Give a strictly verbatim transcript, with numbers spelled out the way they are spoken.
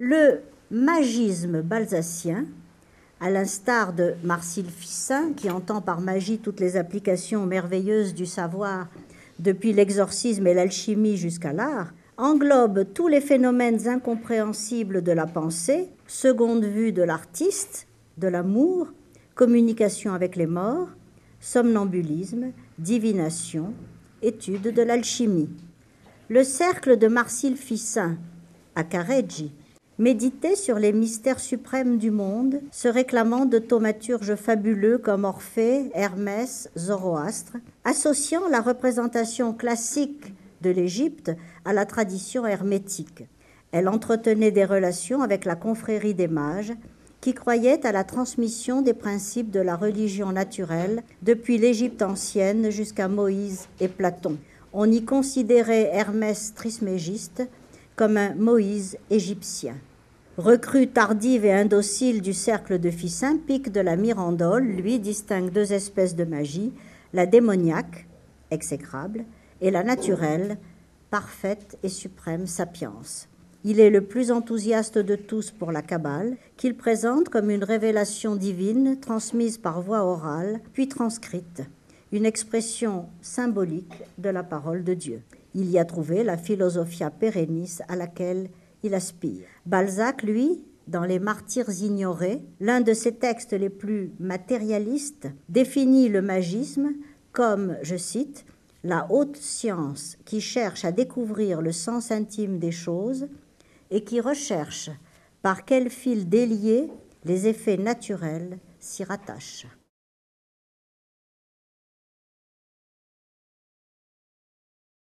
Le magisme balzacien, à l'instar de Marsile Ficin, qui entend par magie toutes les applications merveilleuses du savoir, depuis l'exorcisme et l'alchimie jusqu'à l'art, englobe tous les phénomènes incompréhensibles de la pensée, seconde vue de l'artiste, de l'amour, communication avec les morts, somnambulisme, divination, étude de l'alchimie. Le cercle de Marsile Ficin, à Careggi, méditer sur les mystères suprêmes du monde, se réclamant de thaumaturges fabuleux comme Orphée, Hermès, Zoroastre, associant la représentation classique de l'Égypte à la tradition hermétique. Elle entretenait des relations avec la confrérie des mages, qui croyaient à la transmission des principes de la religion naturelle depuis l'Égypte ancienne jusqu'à Moïse et Platon. On y considérait Hermès trismégiste comme un Moïse égyptien. Recrue tardive et indocile du cercle de Ficin, Pic de la Mirandole, lui, distingue deux espèces de magie, la démoniaque, exécrable, et la naturelle, parfaite et suprême sapience. Il est le plus enthousiaste de tous pour la Kabbale, qu'il présente comme une révélation divine transmise par voie orale, puis transcrite, une expression symbolique de la parole de Dieu. Il y a trouvé la philosophia perennis à laquelle il aspire. Balzac, lui, dans Les Martyrs ignorés, l'un de ses textes les plus matérialistes, définit le magisme comme, je cite, « la haute science qui cherche à découvrir le sens intime des choses et qui recherche par quel fil délié les effets naturels s'y rattachent ».